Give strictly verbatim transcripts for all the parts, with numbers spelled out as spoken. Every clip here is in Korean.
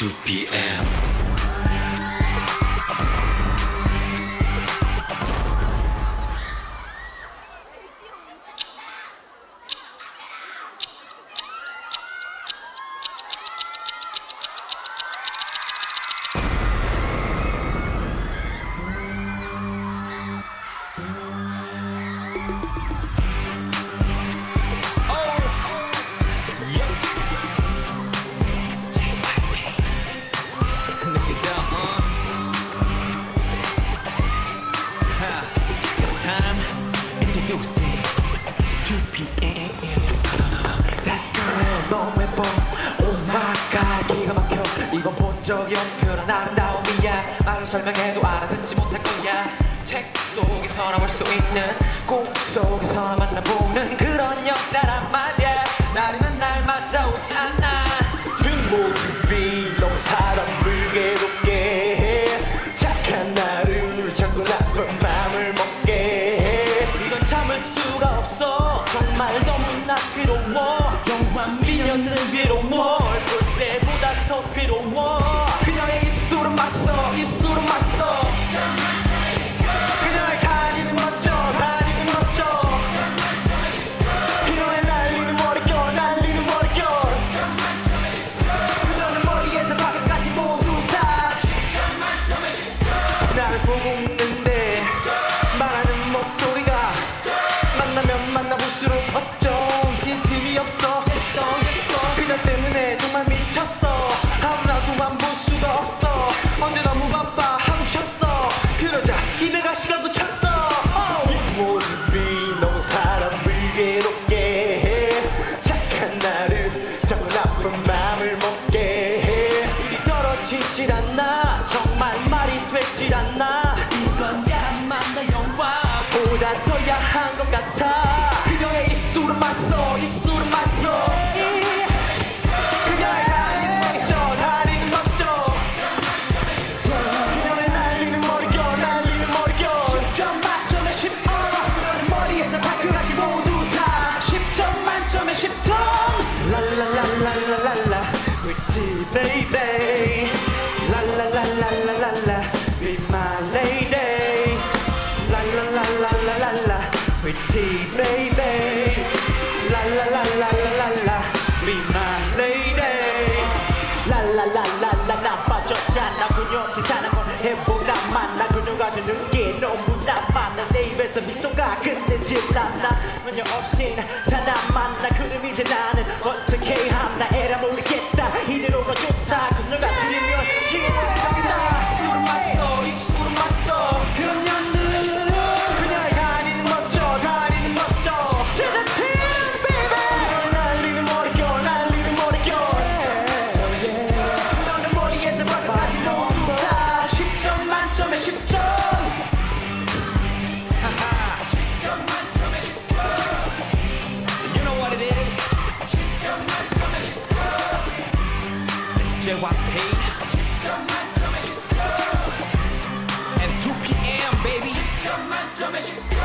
투피엠. 적이 없는 아름다움이야. 말로 설명해도 알아듣지 못할 거야. 책 속에서나 볼 수 있는 꿈 속에서나 만나보는 그런 여자란 말이야. 나는 날마다 오지 않아. 뒷모습이 너무 사람 불괴롭게 해. 착한 나를 자꾸 나쁜 마음을 먹게 해. 이건 참을 수가 없어. 정말 너무나 괴로워. 영화 미련을 위로 뭘 볼 때보다 더 괴로워. 입술은 맞서 입술은 맞서 그녀의 다리는 멋져 다리는 멋져 그녀의 날리는 머릿결 날리는 머릿결 그녀는 머리에서 바닥까지 모두 다 나를 보고 웃는데 말하는 목소리가 만나면 만나볼수록 없죠. 인심이 없어 그녀 때문에 정말 미쳤어. 아무나도만 볼 수가 없어. 언제 너무 바빠 하고 쉬었어. 그러자 이백아 시간도 찼어. 뒷모습이 너무 사람 불괴롭게 해. 착한 나를 자꾸 나쁜 마음을 먹게 해. 일이 떨어지질 않나. 정말 말이 되질 않나. 이건 야 만난 영화보다 더 야한 것 같아. 그녀의 입술은 맞서 입술은 맞서 baby la la la la la la la be my lady la la la la la la la pretty baby la la la la la la la be my lady la la la la la la 빠졌잖아. 그녀 기사는 건 해보라만 나 그녀가 주는 게 너무 나빠. 난 내 입에서 미소가 끝내질 않나. 그녀 없인 사람만 나 그럼 이제 나는 어떻게 하나 에라 모르겠다. 이대로가 좋다. 그녀가 들리면 기억나겠다. 입술은 맞서 입술은 맞서 그녀는 그녀의 다리는 멋져 다리는 멋져 그녀는 날리는 머릿결 날리는 머릿결 그녀는 머리에서 발끝까지 모두 다 십 점 만점에 십 점 하하 십 점 만점에 십 점 You know what it is 십 점 만점에 십 점 제이와이피 십 점 만점에 십 점 and 투피엠 baby 십 점 만점에 십 점.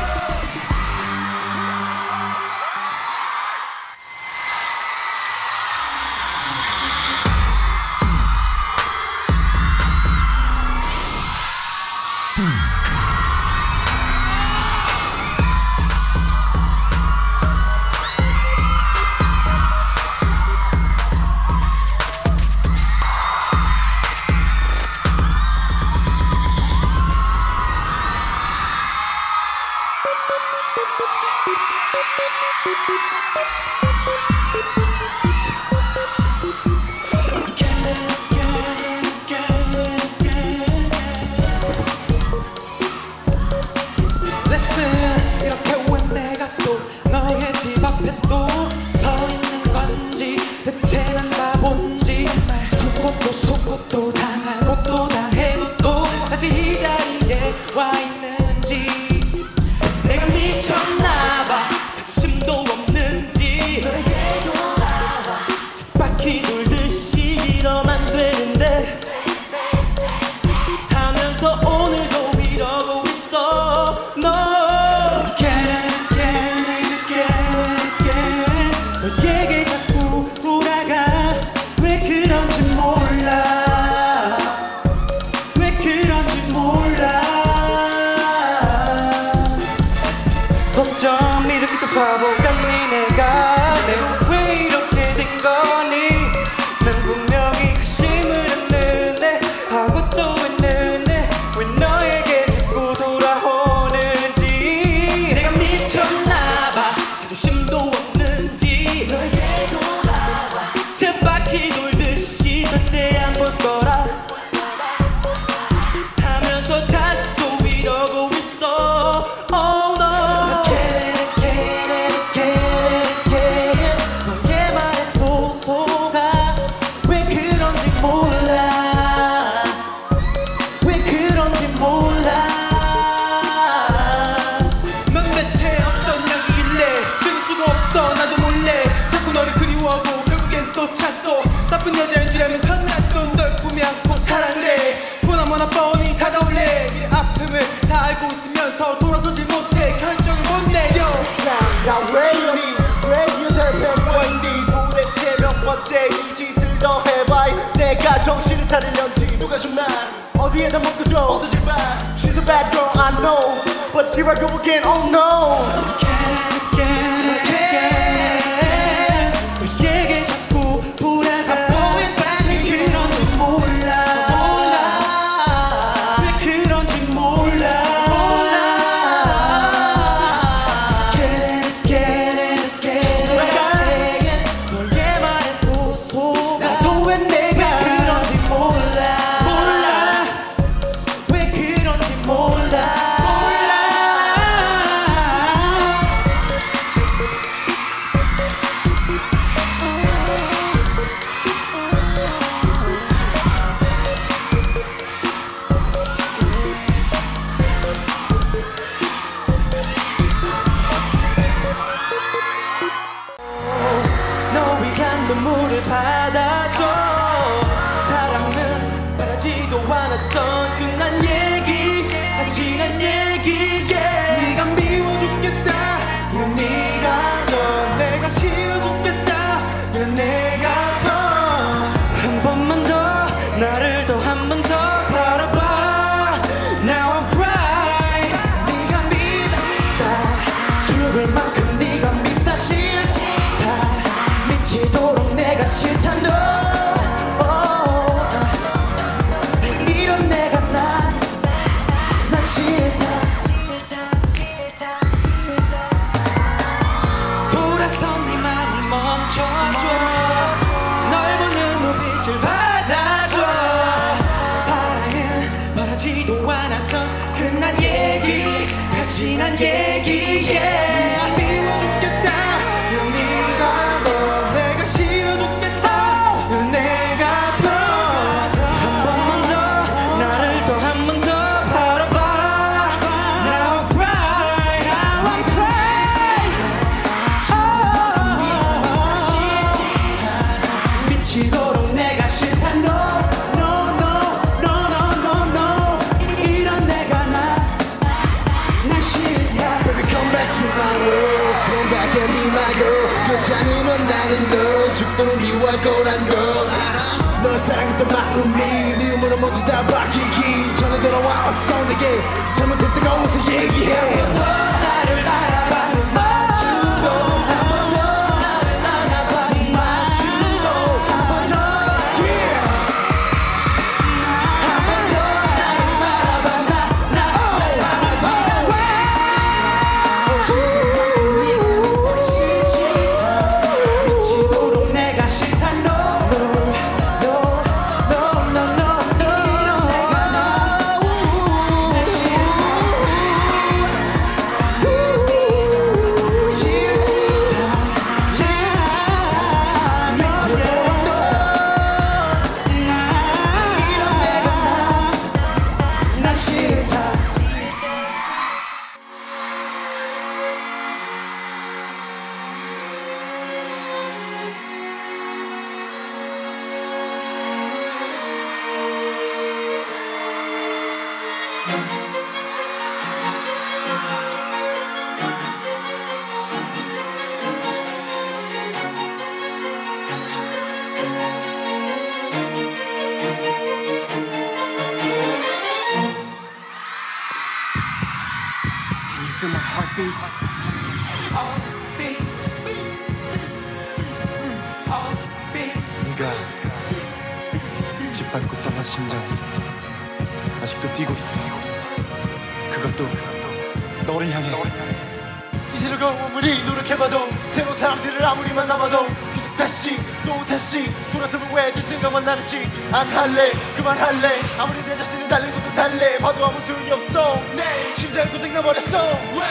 얘게 자꾸 돌아가 왜 그런지 몰라. 내 이 짓을 더 해봐. 내가 정신을 차리는지 누가 좀 날 어디에다 묶어줘. 어서 제발. She's a bad girl I know, but here I go again. Oh no. 눈물을 받아줘. 사랑은 바라지도 않았던 끝난 얘기, 다 지난 얘기. yeah. 네가 미워 죽겠다 이런 네가 더, 내가 싫어 죽겠다 이런 내가 더. 한 번만 더 나를 더 한 번 더 바라봐. Now I'm right. 네가 믿다 죽을 만큼 네가 믿다 싫다 미치도록 내가 싫다 너. oh. 이런 내가 난 난 싫다 돌아서 네 맘을 멈춰줘. 널 보는 눈빛을 받아줘. 사랑은 바라지도 않았던 끝난 얘기, 다 지난 얘기. yeah. 괜찮으면 나는 널 죽도록 미워할 거란 걸 알아. 널 사랑했던 마음이 미움으로 모두 다 바뀌기 전에 돌아와 어서 내게 잘못될 때가 오서 얘기해. Feel my heartbeat. Heartbeat. Heartbeat. 네가 짓밟고 떠난 심장 아직도 뛰고 있어. 그것도 너를 향해. 이제라고 아무리 노력해봐도 새로운 사람들을 아무리 만나봐도 계속 다시 또 다시 돌아서면 왜 네 생각만 나는지. 안 할래 그만할래. 아무리 내 자신을 달래 것도 달래 봐도 아무 소용이 없어. 내 심장은 고생나버렸어. 왜?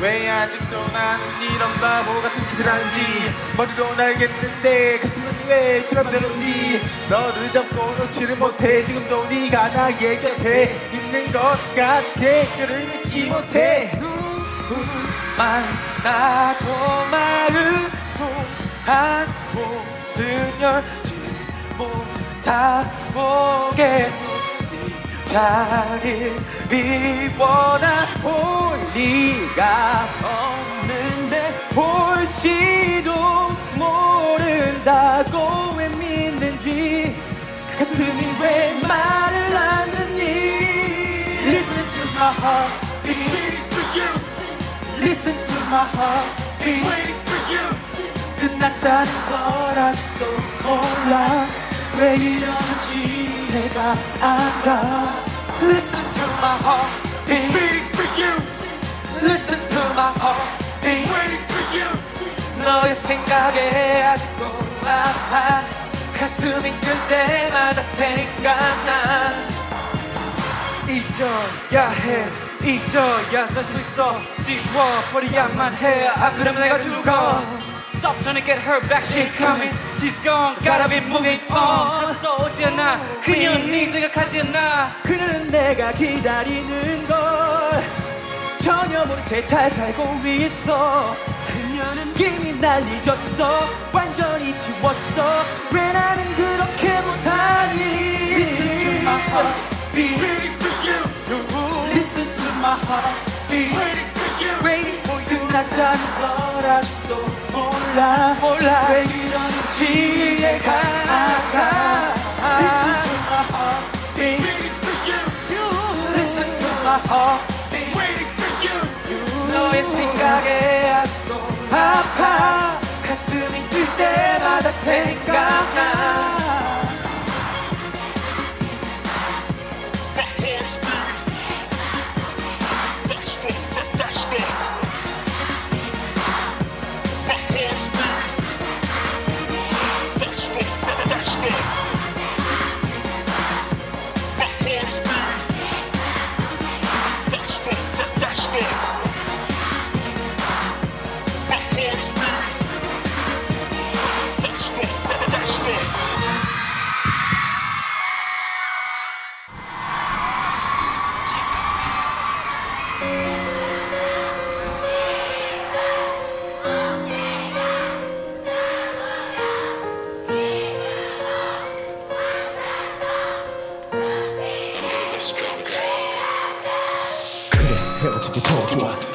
왜 아직도 나는 이런 바보 같은 짓을 하는지. 머리로는 알겠는데 가슴은 왜 주람대로인지. 너를 잡고 놓지를 못해. 지금도 네가 나의 곁에 있는 것 같아. 그를 믿지 못해. 누구만 나도 마음속한 곳은 열지 못 다 보겠소. 네 자리를 비워다 볼 리가 없는데 볼지도 모른다고. 슬픔이 왜 말을 안 듣니? Listen to my heartbeat, waiting for you. Listen to my heartbeat, waiting for you. 끝났다는 걸 아직도 몰라. 왜 이러는지 내가 알아. Listen to my heartbeat, waiting for you. Listen to my heartbeat, waiting for you. 너의 생각에 아직도 아파. 가슴이 뜰 때마다 생각나. 잊어야 해, 잊어야 살 수 있어. 지워버려야만 해. 안 그러면 내가 죽어. Stop trying to get her back. She coming, she's gone. Gotta be moving on. 벌써 오지 않아. 그녀는 네 생각하지 않아. 그녀는 내가 기다리는 걸 전혀 모른 채 잘 살고 있어. 그녀는 이미 날 잊었어. 완전히 지웠어. 왜 나는 그렇게 못하니? Listen to my heartbeat, waiting for you. Listen to my heartbeat, waiting for you. Waiting for you. 끝났다는 걸 아직도 몰라. 몰라. 왜 이러는지 내가 알아. Listen to my heartbeat, waiting for you. Listen to my heartbeat, waiting for you. 너의 생각에 아직도 아파. 가슴이 뛸 때마다 생각나.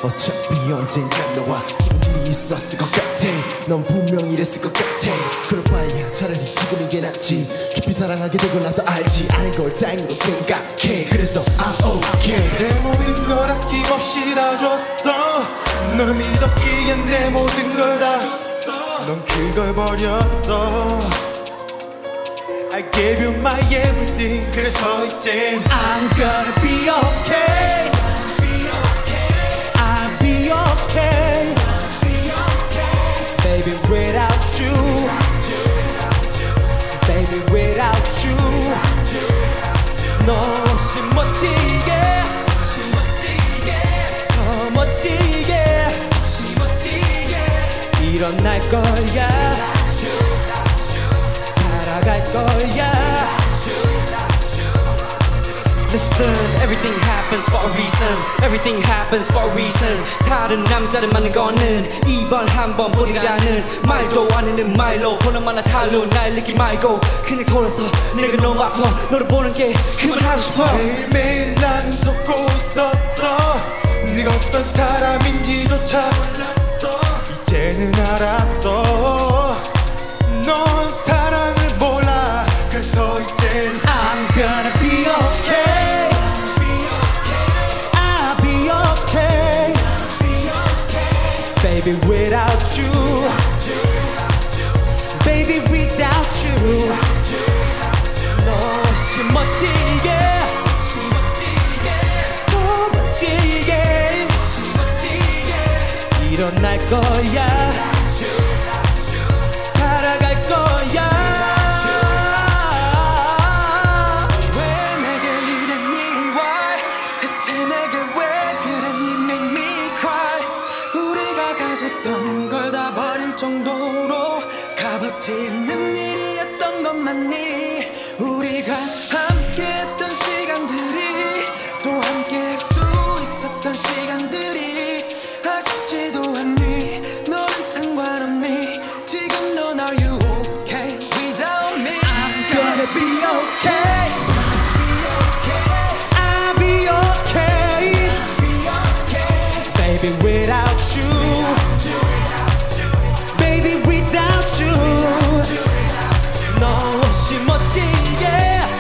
어차피 언젠가 너와 우리 있었을 것 같아. 넌 분명 이랬을 것 같아. 그럴 바에 차라리 지금인 게 낫지. 깊이 사랑하게 되고 나서 알지. 아는 걸 다행으로 생각해. 그래서 I'm okay. 내 모든 걸 아낌없이 다 줬어. 너를 믿었기에 내 모든 걸 다 줬어. 넌 그걸 버렸어. I gave you my everything. 그래서 이젠 I'm gonna be okay. Okay. Baby, without you, baby, without you, 너 없이 멋지게, 더 멋지게 일어날 거야. 살아갈 거야. Listen, everything happens for a reason. Everything happens for a reason. 다른 남자를 만난 거는 이번 한번 뿐이라는 말도 안 되는 말로 보나마나 달로 날 느끼 말고 그냥 돌아서 내가 너무 아파. 너를 보는 게 그만하고 싶어. 매일매일 난 속고 있었어. 네가 어떤 사람인지조차 몰랐어. 이제는 알았어. 넌 사랑을 몰라. 그래서 이젠 I'm gonna be okay. Baby, without you, baby, without you, 너 없이 멋지게, 더 멋지게 일어날 거야. 살아갈 거야. 왜 내게 이랬니? Why? 대체 내게 왜 그랬니? Make me cry. 가졌던 걸 다 버릴 정도로 값어치 있는 일이었던 것 맞니? 우리가 함께했던 시간들이 또 함께할 수 있었던 시간들이 아쉽지도 않니? 너는 상관없니? 지금 넌 Are you okay without me? I'm gonna be okay. I'll be okay. Baby, without you. Baby, without you, 너 없이 멋지게.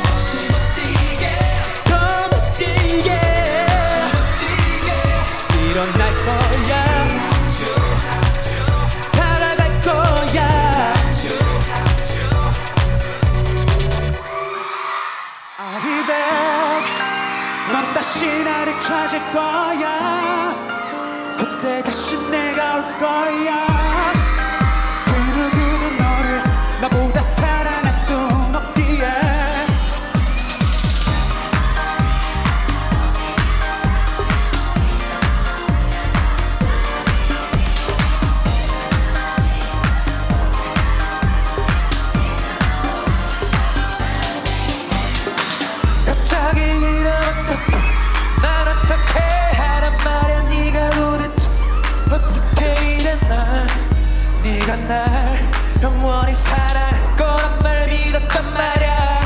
난 날 영원히 사랑할 거란 말 믿었단 말야.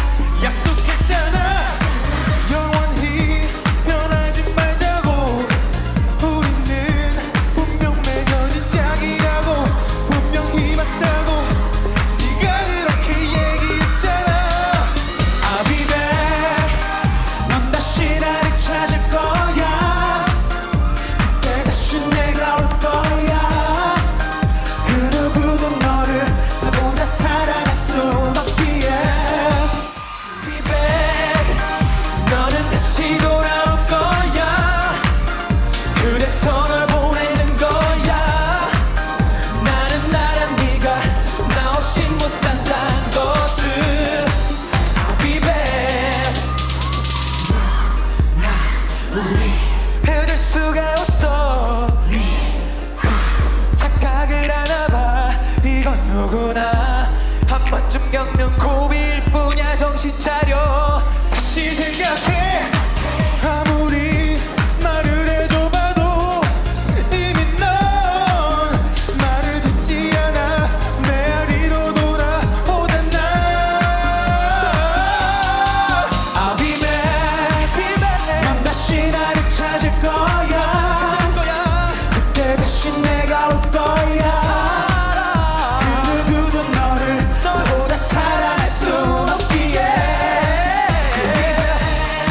약속했잖아 영원히 변하지 말자고. 우리는 분명 맺어진 짝이라고 분명히 맞다고 네가 그렇게 얘기했잖아. I'll be back. 넌 다시 나를 찾을 거야. 그때 다시 내가 올 거야. 해줄 수가 없어. 네가 착각을 하나봐. 이건 누구나 한 번쯤 겪는 고비일 뿐이야. 정신 차려. 다시 생각해. 아무리 말을 해줘봐도 이미 넌 말을 듣지 않아. 내 아리로 돌아오던 날 I'll be back, be back. 넌 다시 나를 찾을 거야. 그때 다시 내가 올 거야. 그 누구도 너를 너보다 사랑할 수 없기에. 너는 다시 돌아올 거야.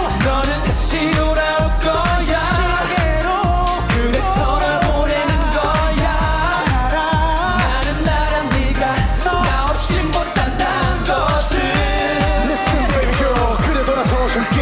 그래서 널 보내는 거야. 나는 나란 네가 나 없이 못 산다는 것을. Listen baby girl, 그래 돌아서줄게.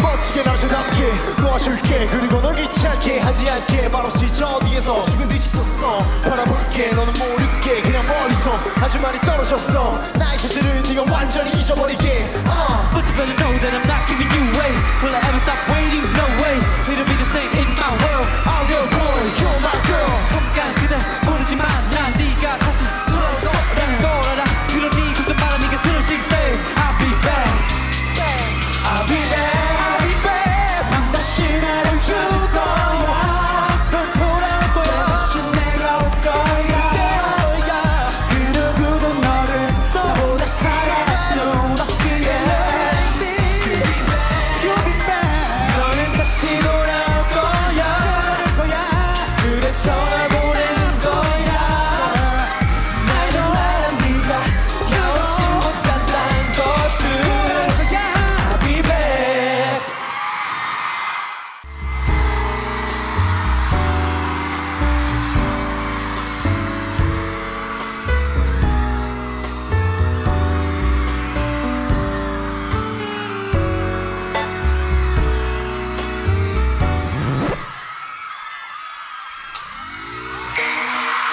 멋지게 남자답게 놓아줄게. 그리고 널 귀찮게 하지 않게. 말없이 저 어디에서 죽은 듯이 있었어. 바라볼게 너는 모르게. 그냥 멀리서 아주 많이 떨어졌어. 나의 존재를 네가 완전히 잊어버리게. uh. But you better know that I'm not giving you away. Will I ever stop waiting? No way. It'll be the same in my world. All your boy, you're my girl. 잠깐 그대 보내지만 난 네가 다시 돌아오라는 걸 알아. 그런 네 굳은 바람 네가 쓰러질 때 I'll be back. I'll be back.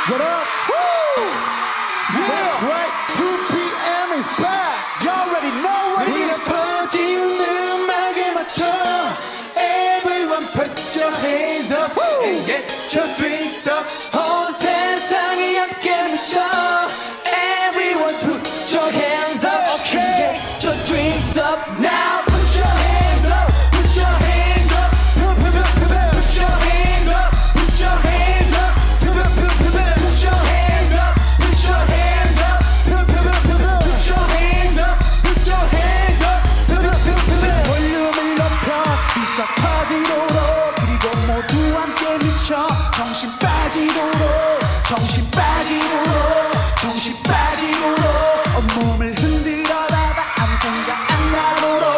What up? Woo! Yeah. That's right, two P M is back. Y'all already know what it is. 퍼지는 음악에 맞춰 everyone put your hands up. Woo. And get your drinks up. 온 세상이 함께 미쳐. Everyone put your hands up. Okay. And get your drinks up now. Put your hands up. Put your hands up. Put your hands up. Put your hands up. Put your hands up. 정신 빠지도록 정신 빠지도록 정신 빠지도록 온몸을 흔들어 봐봐 아무 생각 안 나도록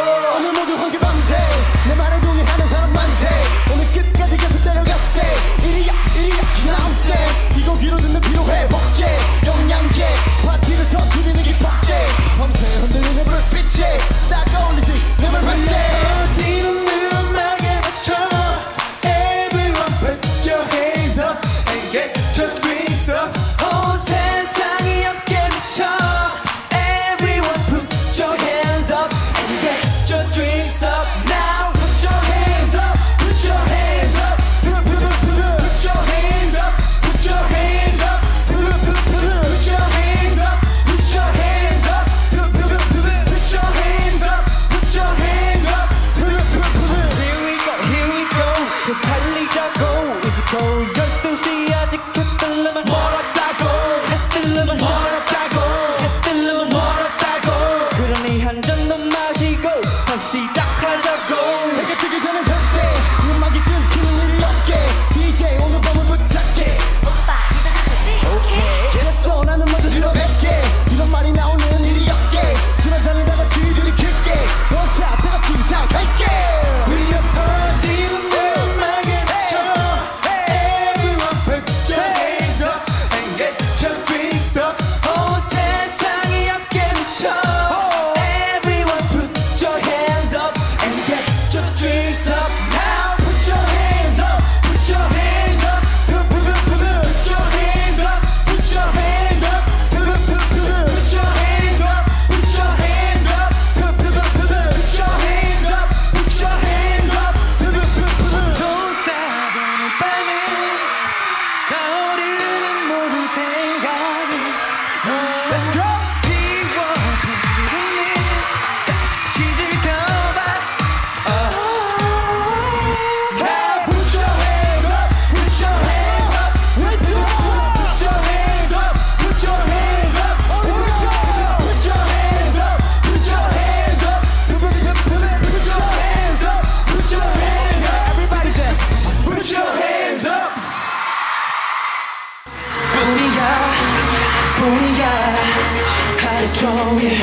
종일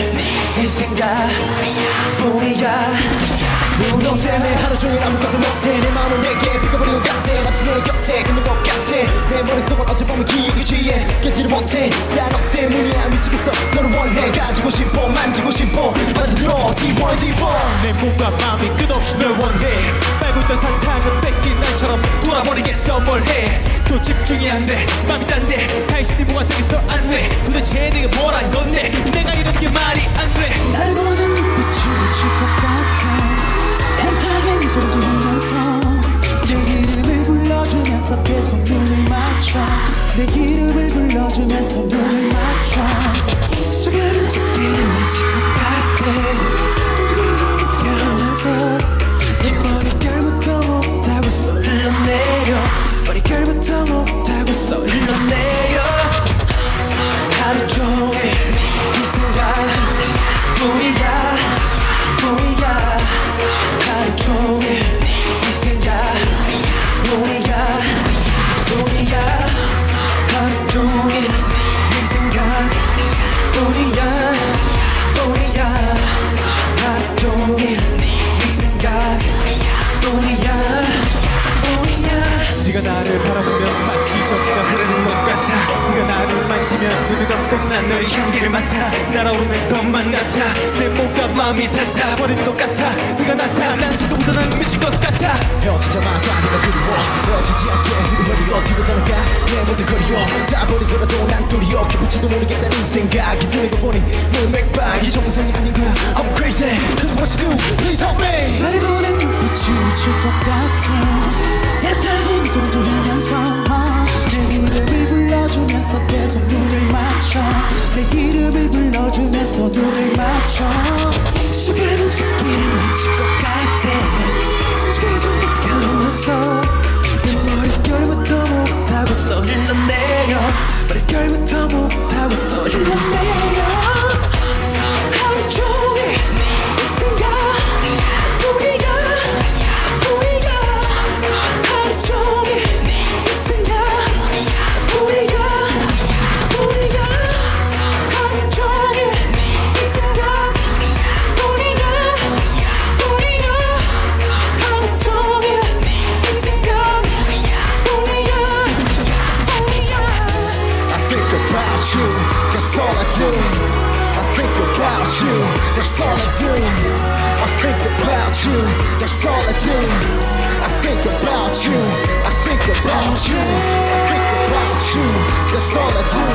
네 생각뿐이야. 무운 너 때문에 하루 종일 아무것도 못해. 내 마음은 내게 뺏겨버린 것 같아. 마치 내 곁에 굶는 것 같아. 내 머릿속은 어젯밤의 기억에 취해 깨지를 못해. 다 너 때문이야. 안 미치겠어. 너를 원해. 가지고 싶어. 만지고 싶어. 빠져들어. 디버해 디버. 내 몸과 마음이 끝없이 널 원해. 빨굴던 사탕을 뺏긴 날처럼 돌아버리겠어. 뭘 해. 또 집중이 안 돼. 맘이 딴데. 다시 네 뭐가 되겠어. 안 돼. 도대체 내게 뭘 한 건데. 내가 이런 게 말이 안 돼. 날 보는 눈빛이 미칠 것 같아. 애타게 미소를 지으면서 내 이름을 불러주면서 계속 눈을 맞춰. 내 이름을 불러주면서 눈을 맞춰. 시간은 지키는 마치 똑같아. 두근두근 느껴하면서 내 머릿결부터 못하고 소리내려. 머릿결부터 못하고 소리내려. 하루 종일 뿐이야, 뿐이야. 하루 종일 네 생각 뿐이야, 뿐이야. 하루 종일 네 생각 뿐이야, 뿐이야. 하루 종일 네 생각 뿐이야, 뿐이야. 네가 나를 바라보면 마치 전기가 흐르는 것 같아. 네가 나를 만지면 눈이 감고 난 너의 향기를 맡아. 날아오는 것만 같아. 내 몸과 마음이 닿아버리는 것 같아. 네가 나타난 순간부터 난 미칠 것 같아. 헤어지자마자 네가 그리워. 헤어지지 않게 네 머리 어디로 떠나가. 내 모든 거리여 다 버리더라도 난 도리여. 기쁜지도 모르겠다는 생각이 드는 거 보니 내 맥박이 정상이 아닌 거야. I'm crazy. That's what you do. Please help me. 나를 보는 눈빛이 미칠 것 같아. 애타게 미소를 지으면서 내 이름을 불러주면서 계속 눈을 맞춰. 내 이름을 불러주면서 눈을 맞춰. 시간은 시간을 맞힐 것 같아. 움직이지 못하게 하면서 내 머릿결부터 못하고 소리로 내려. 머릿결부터 못하고 소리로 내려. 하루 종일 이 순간 우리가 우리가 하루 종일 이 순간 우리가 that's all I do. I think about you. That's all I do. I think about you. That's all I do. I think about you. I think about you. I think about you. That's all I do. I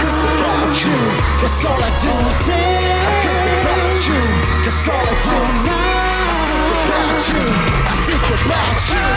think about you. That's all I do. I think about you. That's all I do. I think about you. I think about you.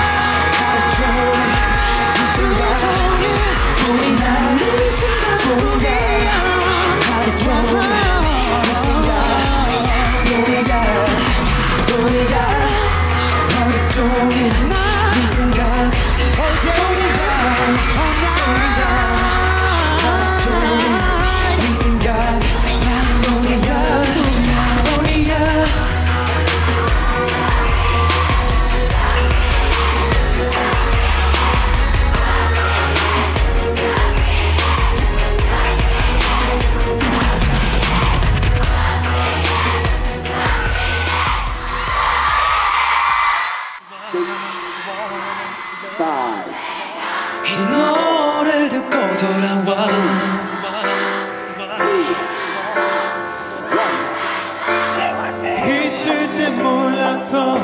이 노래를 듣고 돌아와. 있을 때 몰라서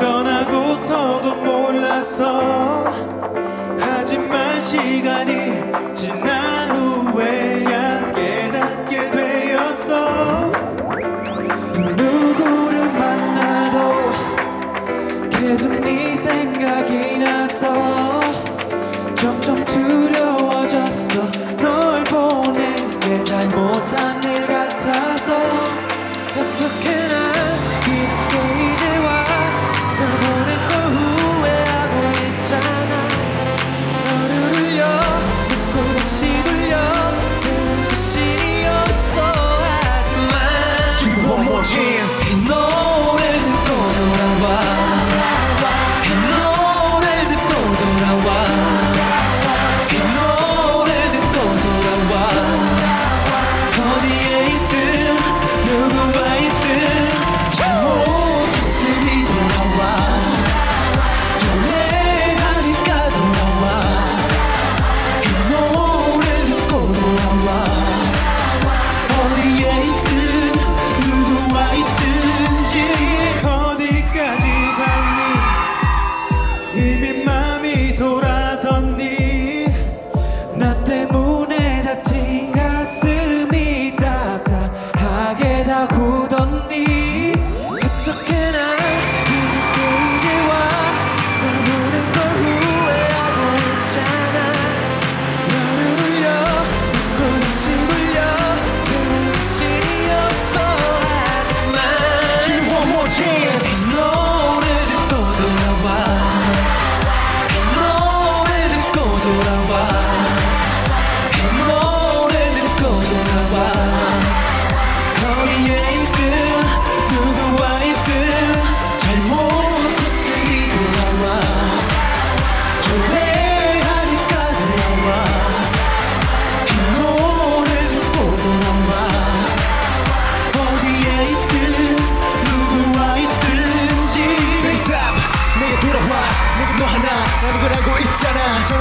떠나고서도 몰라서. 하지만 시간이 지난 후에야 깨닫게 되었어. 누구를 만나도 계속 네 생각이 나서 점점 두려워졌어. 널 보낸 게 잘못한 일 같아서. 어떻게 난 이렇게 이제 와. 널 보낸 걸 후회하고 있잖아. 너를 울려 묻고 다시 돌려 새로운 자신이 없어. 하지만 one more chance. 이 노래를 듣고 돌아와. 어디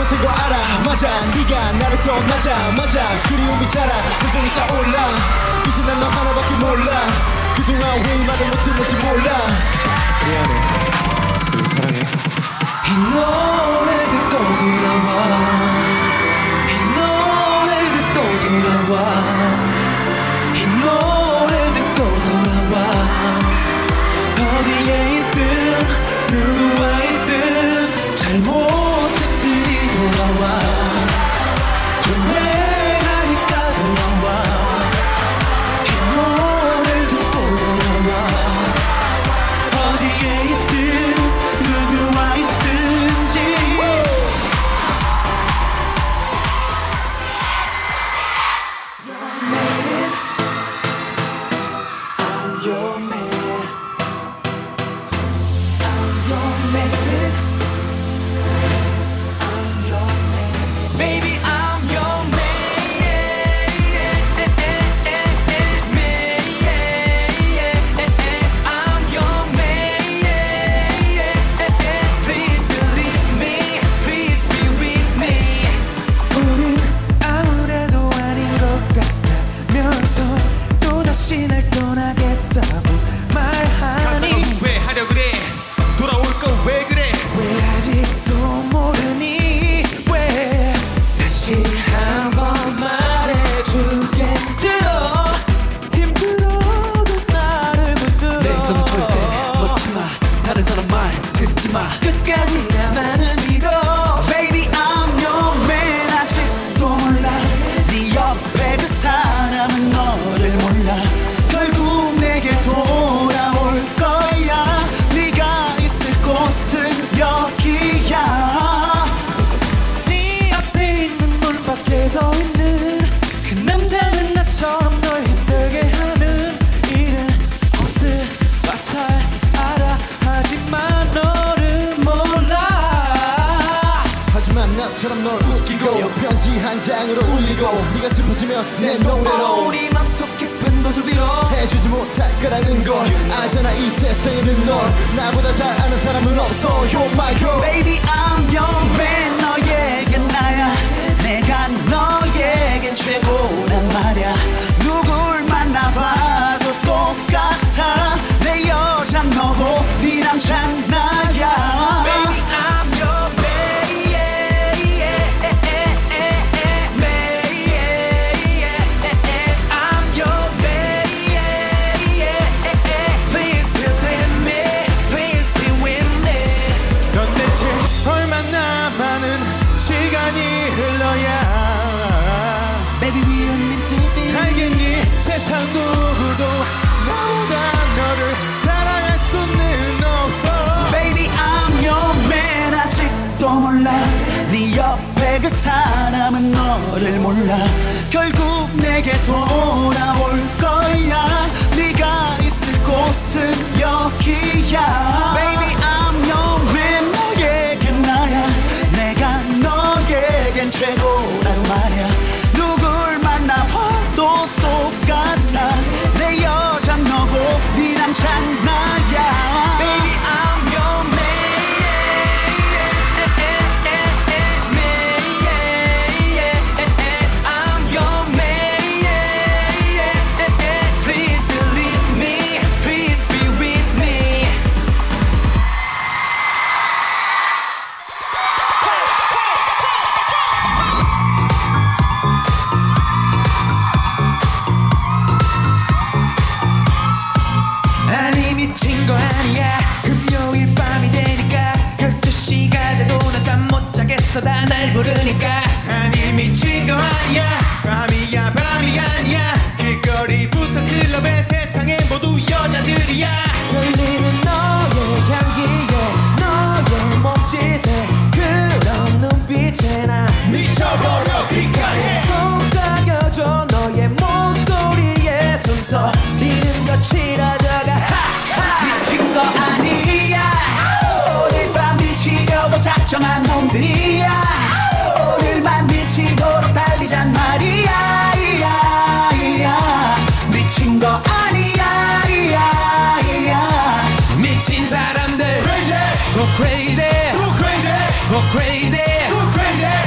못한 거 알아 맞아 네가 나를 또 맞아 맞아 그리움이 자라 감정이 차올라 이제 난 너 하나밖에 몰라 그동안 왜 이 말을 못했는지 몰라 미안해 그리고 사랑해 이 노래 듣고 돌아와 이 노래 듣고 돌아와 이 노래 듣고 돌아와 어디에 있든 누구와 있든 잘못 끝까지 나만을 믿어 Baby I'm your man 아직도 몰라 네 옆에 그 사람은 너를 몰라 결국 내게 돌아올 거야 네가 있을 곳은 여기야 네 앞에 있는 문 밖에 서 있는 그 남자는 나처럼 널 힘들게 하는 이른 곳을 마찰 알아 하지만 너 나처럼 널 웃기고 편지 한 장으로 울리고 네가 슬퍼지면 내 노래로 우리 맘속 깊은 곳을 위로 해주지 못할 거라는 걸 알잖아 이 세상에는 널 나보다 잘 아는 사람은 없어 You're my girl Baby I'm your man 너에겐 나야 내가 너에겐 최고란 말야 누굴 만나봐도 똑같아 내 여잔 너고 네 남잔 나야 Baby I'm your man Baby we are meant to be 알겠니 세상 누구도 나보다 너를 사랑할 수는 없어 Baby I'm your man 아직도 몰라 네 옆에 그 사람은 너를 몰라 결국 내게 돌아올 거야 네가 있을 곳은 여기야 Baby I'm your man 너에겐 나야 내가 너에겐 최고란 말야 누굴 만나봐도 똑같아 내 여잔 너고 네 남잔 나야 Baby I'm your man I'm your man Please believe me Please be with me 난 날 부르니까 아니 미친 거 아니야 밤이야 밤이 아니야 길거리부터 클럽에 세상에 모두 여자들이야 열리는 너의 향기에 너의 몸짓에 그런 눈빛에 나 미쳐버려 기가해 속삭여줘 너의 목소리에 숨소리는 거칠어져가 미친 거 아니야 미치려고 작정한 놈들이야 오늘만 미치도록 달리잔 말이야 이야, 이야. 미친 거 아니야 이야, 이야. 미친 사람들 Go crazy Go crazy Go crazy Go crazy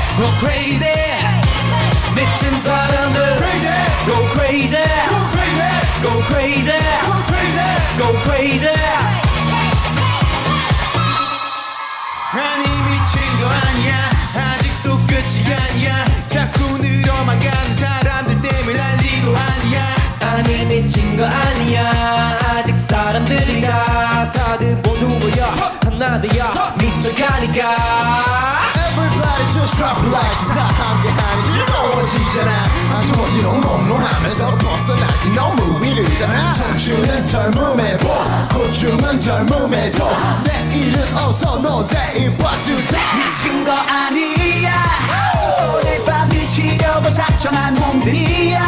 crazy, go crazy, go crazy. 아니 미친 거 아니야. 아직도 끝이 아니야. 자꾸 늘어만 가는 사람들 때문에 난 리도 아니야. 아니 미친 거 아니야. 아직 사람들이가 다들 모두 모여 하나 되어 미쳐가니까. Everybody's just drop like 다 함께하니 즐거워지잖아. 아주 어지러운 공론하면서 벗어나기 너무 이르잖아. 청춘은 젊음에도 고충은 젊음에도 내일은 어서 너 내일 봐주자. 미친 거 아니야. 오늘 밤 미치려고 작정한 놈들이야.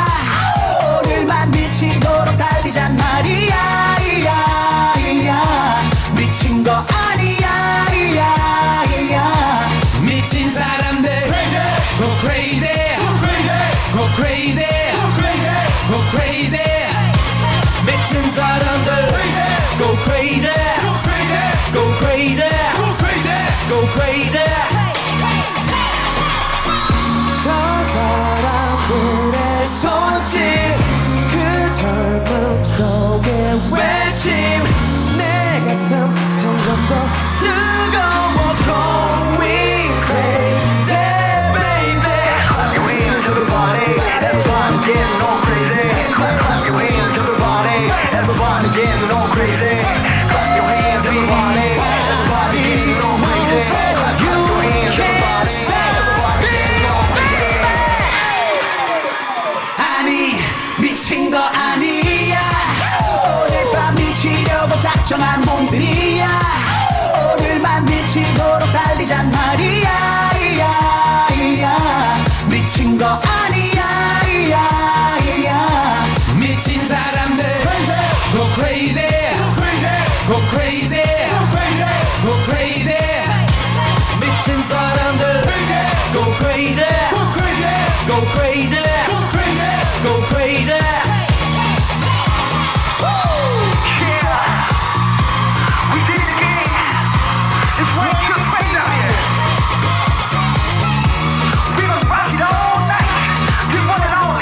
오늘만 미치도록 달리잔 말이야. 이야, 이야. 미친 거 아니야. 이야, 이야. 미친 사람들 go crazy, go crazy, go crazy. 미친 사람들 go crazy, go crazy, go crazy. 저 사람들의 손짓 그 젊음 속의 외침 내 가슴 점점 더 뜨거워. Everybody getting all crazy. Clap your hands, everybody. Everybody getting all crazy. Clap your hands, everybody. Everybody getting all crazy. 아니 미친 거 아니야. 오늘 밤 미치려고 작정한 놈들이야. 오늘만 미치도록 달리잔 말이야. 이야, 이야. 미친 거 아니야. 이야, 이야. 미친 사람들 go crazy, go crazy, go crazy. 미친 사람들 go crazy, go crazy, go crazy. Yeah, we did it again. It's like you're crazy out here. We gonna rock it all night. You want it all?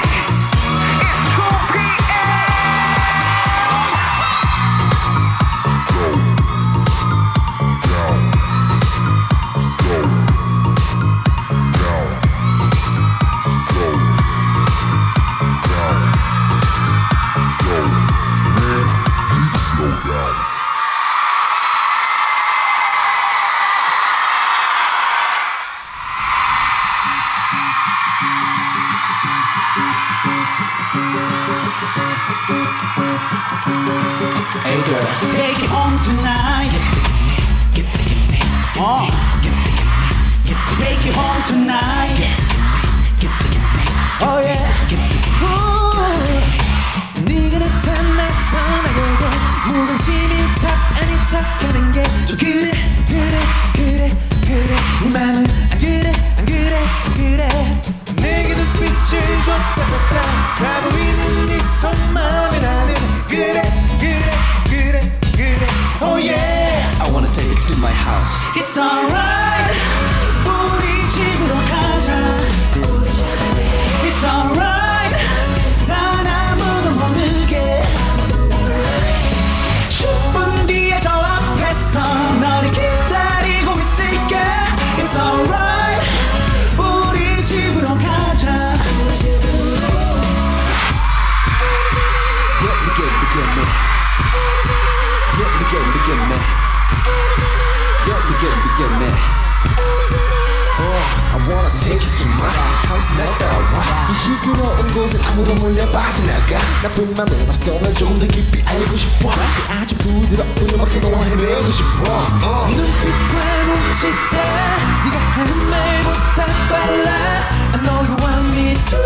Hey girl, take it home tonight. Get the give me, get the take it home tonight. Get the give me, oh yeah. 네가 나타나서 나에게 무관심인 척 아닌 척하는 게 좀 그래 그래 그래 그래 이 맘은 안 그래 안 그래 그래. 내게 눈빛을 줬다 줬다 다 보이는 네 손만은 나는 그래 그래 그래 그래 oh yeah. I wanna take it to my house. It's alright 우리 집으로 가자. It's alright 난 아무도 모르게 십 분 뒤에 저 앞에서 너를 기다리고 있을게. It's alright 시끄러운 곳에 아무도 몰려 빠져나가. 나쁜 맘은 없어 널 조금 더 깊이 알고 싶어. 그 아주 부드러운 음악서 너와 헤매고 싶어. 눈빛과 몸짓에 네가 하는 말보다 빨라. I know you want me to.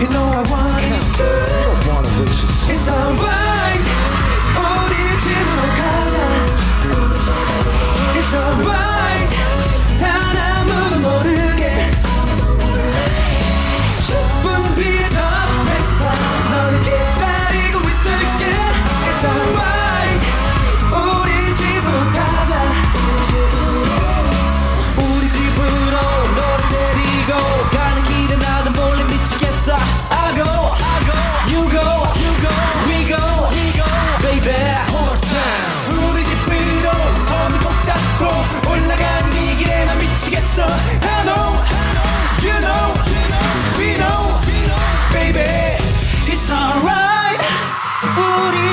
You know I want it to. It's alright 우리 집으로 가자. It's alright 단 아무도 모르게 십 분 뒤에 저 앞에서 너를 기다리고 있을게. It's alright 우리 집으로 가자. 우리 집으로 너를 데리고 가는 길에 나도 몰래 미치겠어. I go, I go, you go.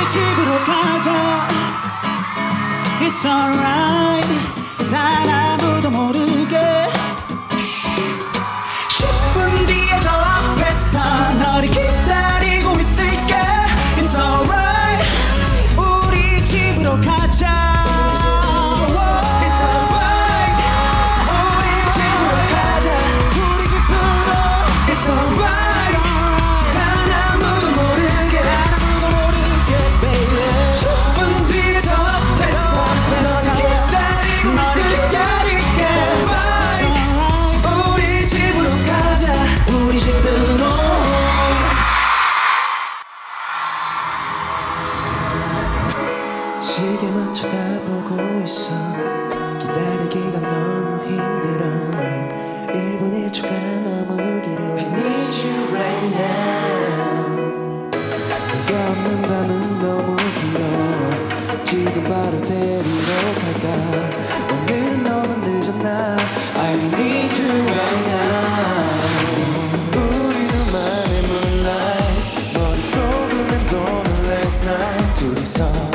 우리 집으로 가자. It's alright. 난 아무도 모르게 십 분 뒤에 저 앞에서 너를 기다리고 있을게. It's alright. 우리 집으로 가자. 시계만 쳐다보고 있어. 기다리기가 너무 힘들어. 일 분 일 초가 너무 길어. I need you right now. 네가 없는 밤은 너무 길어. 지금 바로 데리러 갈까. 오늘 너는 늦었나. I need you right now. 우리 둘만의 moonlight. 머릿속을 맴도는 last night. 둘이서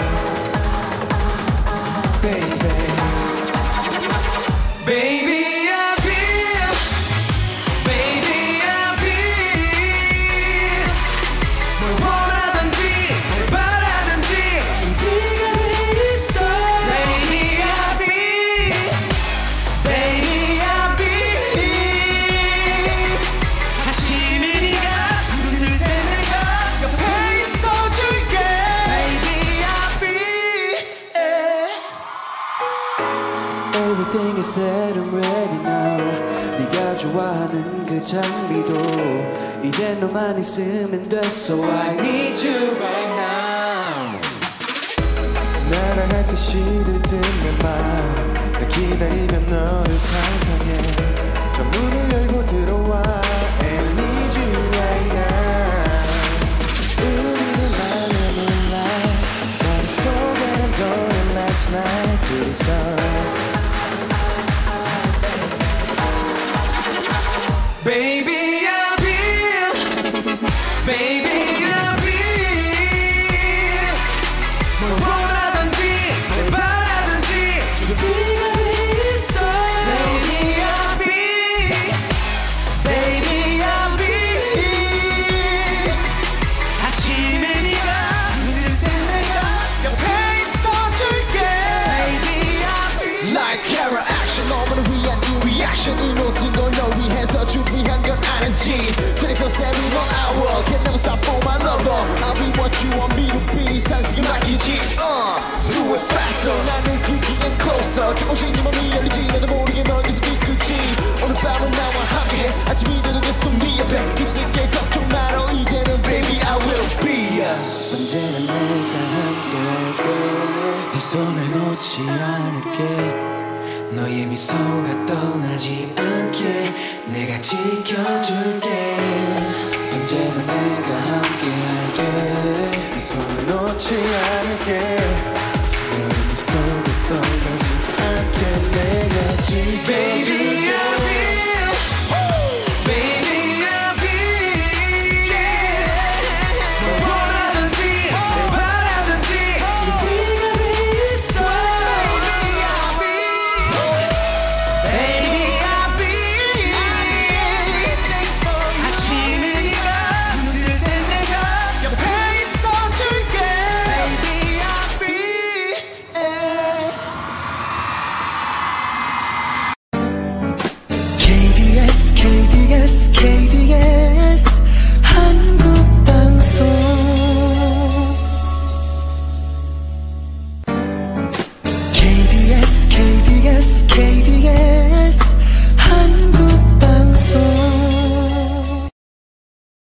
Everything is set and ready now. 네가 좋아하는 그 장비도 이제 너만 있으면 됐어. So I need you right now. 날아갈 듯이 들뜨는 밤. 나 기다리면 너를 상상해. 저 문을 열고 들어와. And I need you right now. 우리는 나의 moonlight. 머릿속에는 너의 last night. 둘이서 baby, I'll be baby, I'll be 뭘 원하든지 뭘 바라든지 지금 네가 돼 있어. Baby, I'll be baby, I'll be 아침에 네가 힘들 때 내가 옆에 있어줄게. Baby, I'll be lights, camera, action. 너만을 위한 이 reaction. 이 모든 걸 너 위해서 준비 twenty-four seven all hour. Can never stop for my lover. I'll be what you want me to be. 상식은 막히지. Uh, do it faster. 나는 그기엔 closer. 조금씩 네 맘이 열리지. 나도 모르게 넌 계속 비끄지. 오늘 밤은 나와 함께. 아침이 돼도 계속 네 옆에 있을게. 걱정 말어. 이제는 baby I will be. 언제나 내가 함께할게. 네 손을 놓지 않을게. 너의 미소가 떠나지 않게 내가 지켜줄게. 언제나 내가 함께할게. 네 손을 놓지 않을게.